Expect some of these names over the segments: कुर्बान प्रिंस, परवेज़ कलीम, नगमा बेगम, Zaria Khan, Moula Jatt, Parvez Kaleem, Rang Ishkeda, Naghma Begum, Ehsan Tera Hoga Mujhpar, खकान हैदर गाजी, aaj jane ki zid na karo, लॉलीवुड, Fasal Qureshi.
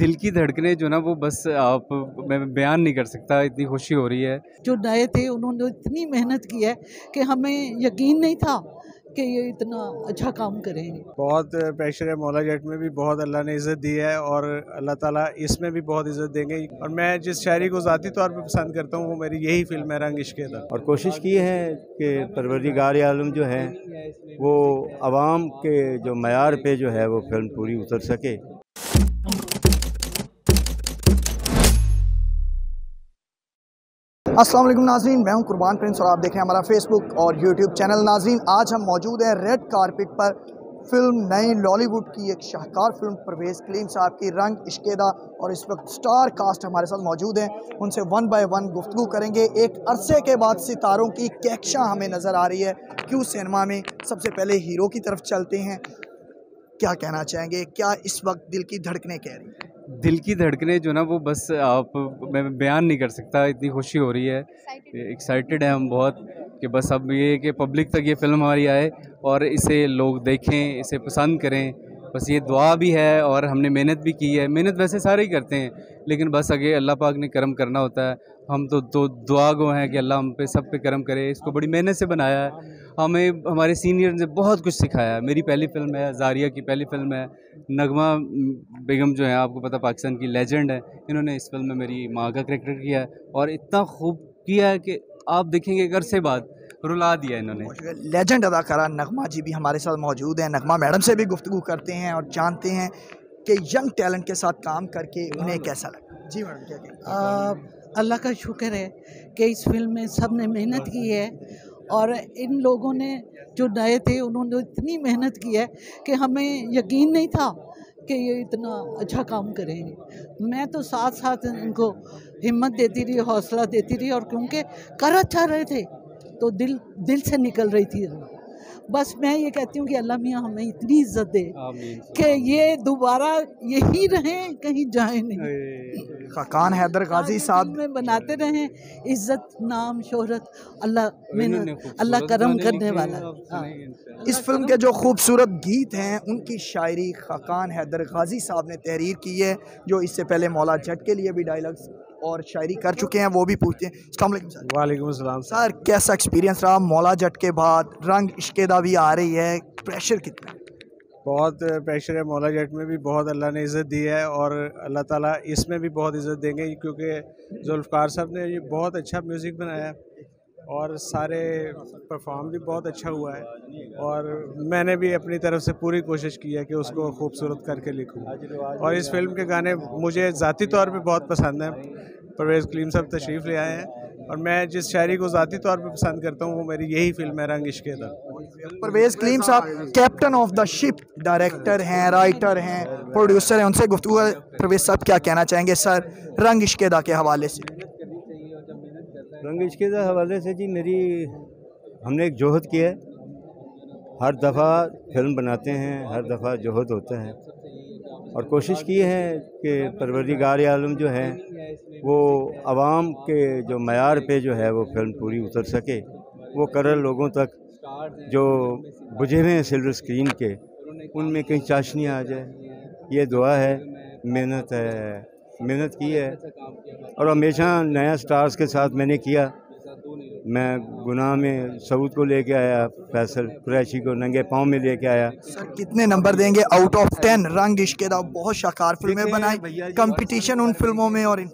दिल की धड़कने जो ना वो बस आप मैं बयान नहीं कर सकता, इतनी खुशी हो रही है। जो नए थे उन्होंने इतनी मेहनत की है कि हमें यकीन नहीं था कि ये इतना अच्छा काम करेंगे। बहुत प्रेशर है, मौला जट में भी बहुत अल्लाह ने इज़्ज़त दी है और अल्लाह ताला इसमें भी बहुत इज़्ज़त देंगे। और मैं जिस शायरी को ज़ाती तौर पे पसंद करता हूँ वो मेरी यही फिल्म है रंग इश्केदा। और कोशिश की है कि परवरदिगार आलम जो है वो आवाम के जो मयार पे जो है वो फिल्म पूरी उतर सके। अस्सलाम वालेकुम नाज़रीन, मैं हूं कुर्बान प्रिंस और आप देख रहे हैं हमारा फेसबुक और यूट्यूब चैनल। नाज़रीन, आज हम मौजूद हैं रेड कारपेट पर फिल्म नई लॉलीवुड की एक शाहकार फिल्म परवेज़ कलीम साहब की रंग इश्केदा, और इस वक्त स्टार कास्ट हमारे साथ मौजूद हैं। उनसे वन बाय वन गुफ्तगू करेंगे। एक अरसे के बाद सितारों की कहकशां हमें नज़र आ रही है क्यों सिनेमा में। सबसे पहले हीरो की तरफ चलते हैं, क्या कहना चाहेंगे, क्या इस वक्त दिल की धड़कने कह रही हैं? दिल की धड़कने जो ना वो बस आप मैं बयान नहीं कर सकता, इतनी खुशी हो रही है। एक्साइटेड है हम बहुत कि बस अब ये कि पब्लिक तक ये फ़िल्म हमारी आए और इसे लोग देखें, इसे पसंद करें, बस ये दुआ भी है। और हमने मेहनत भी की है, मेहनत वैसे सारे ही करते हैं लेकिन बस आगे अल्लाह पाक ने करम करना होता है। हम तो दुआ गो हैं कि अल्लाह हम पे सब पे करम करे। इसको बड़ी मेहनत से बनाया है, हमें हमारे सीनियर ने बहुत कुछ सिखाया है। मेरी पहली फ़िल्म है, जारिया की पहली फ़िल्म है। नगमा बेगम जो है आपको पता पाकिस्तान की लेजेंड है, इन्होंने इस फिल्म में मेरी माँ का करैक्टर किया है और इतना खूब किया है कि आप देखेंगे एक अरसे बाद रुला दिया इन्होंने। लेजेंड अदाकारा नगमा जी भी हमारे साथ मौजूद हैं। नगमा मैडम से भी गुफ्तगू करते हैं और जानते हैं कि यंग टैलेंट के साथ काम करके उन्हें कैसा लगा। जी मैडम, क्या कहें? अल्लाह का शुक्र है कि इस फिल्म में सब ने मेहनत की है और इन लोगों ने जो नए थे उन्होंने इतनी मेहनत की है कि हमें यकीन नहीं था कि ये इतना अच्छा काम करेंगे। मैं तो साथ साथ इनको हिम्मत देती रही, हौसला देती रही, और क्योंकि कर अच्छा रहे थे तो दिल से निकल रही थी। बस मैं ये कहती हूँ कि अल्लाह मियाँ हमें इतनी इज्जत दे कि ये दोबारा यही रहें, कहीं जाए नहीं। खकान हैदर गाजी साहब में बनाते रहें, इज्जत नाम शोहरत अल्लाह में, अल्लाह करम करने वाला। इस फिल्म के जो खूबसूरत गीत हैं उनकी शायरी खकान हैदर गाजी साहब ने तहरीर की है, जो इससे पहले मौला जट के लिए भी डायलॉग्स और शायरी कर चुके हैं। वो भी पूछते हैं। अस्सलाम वालेकुम सर। वालेकुम सर, कैसा एक्सपीरियंस रहा? मौला जट के बाद रंग इश्केदा भी आ रही है, प्रेशर कितना? बहुत प्रेशर है, मौला जट में भी बहुत अल्लाह ने इज़्ज़त दी है और अल्लाह ताला इसमें भी बहुत इज़्ज़त देंगे क्योंकि जुल्फ़िकार साहब ने ये बहुत अच्छा म्यूज़िक बनाया और सारे परफॉर्म भी बहुत अच्छा हुआ है। और मैंने भी अपनी तरफ से पूरी कोशिश की है कि उसको खूबसूरत करके लिखूं। और इस फिल्म के गाने मुझे ज़ाती तौर पे बहुत पसंद हैं। परवेज़ कलीम साहब तशरीफ़ ले आए हैं और मैं जिस शायरी को ज़ाती तौर पे पसंद करता हूँ वो मेरी यही फिल्म है रंग इश्केदा। परवेज़ कलीम साहब captain of the ship, director हैं, राइटर हैं, प्रोड्यूसर हैं। उनसे गुफ्तगू। परवेज़ साहब, क्या कहना चाहेंगे सर रंग इश्केदा के हवाले से? रंग इश्केदा हवाले से जी, हमने एक जोहद किया है। हर दफ़ा फिल्म बनाते हैं, हर दफ़ा जोहद होता है। और कोशिश की है कि परवरदिगार आलम जो है वो आवाम के जो मयार पे जो है वो फिल्म पूरी उतर सके, वो कर लोगों तक जो बुझे हुए हैं सिल्वर स्क्रीन के उनमें कहीं चाशनी आ जाए, ये दुआ है। मेहनत है, मेहनत की है और हमेशा नया स्टार्स के साथ मैंने किया। मैं गुनाह में सऊद को लेके आया, फैसल कुरैशी को नंगे पाँव में लेके आया। सर, कितने नंबर देंगे आउट ऑफ 10 रंग इश्केदा? बहुत शाहकार फिल्में बनाई, कंपटीशन उन फिल्मों में और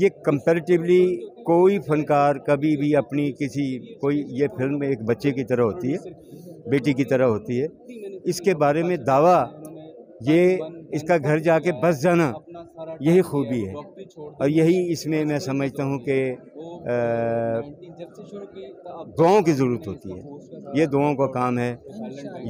ये कंपैरेटिवली कोई फनकार कभी भी अपनी ये फिल्म एक बच्चे की तरह होती है, बेटी की तरह होती है। इसके बारे में दावा ये इसका घर जाके बस जाना यही खूबी है और यही इसमें मैं समझता हूँ कि दुआओं की ज़रूरत होती है। ये दुआओं का काम है,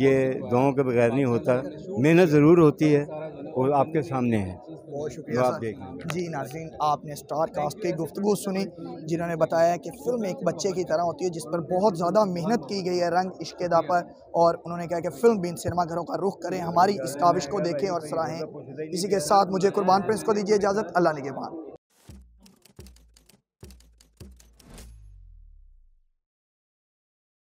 ये दुआओं के बगैर नहीं होता। मेहनत ज़रूर होती है और आपके सामने है। बहुत शुक्रिया आप देखें। जी नाज़रीन, आपने स्टार कास्ट की गुफ्तगू सुनी जिन्होंने बताया कि फ़िल्म एक बच्चे की तरह होती है जिस पर बहुत ज़्यादा मेहनत की गई है रंग इश्केदा पर। और उन्होंने कहा कि फ़िल्म भी इन सिनेमाघरों का रुख करें, हमारी इस काविश को देखें और सराहें। इसी के साथ मुझे कुर्बान प्रिंस को दीजिए इजाज़त। अल्लाह निगहबान।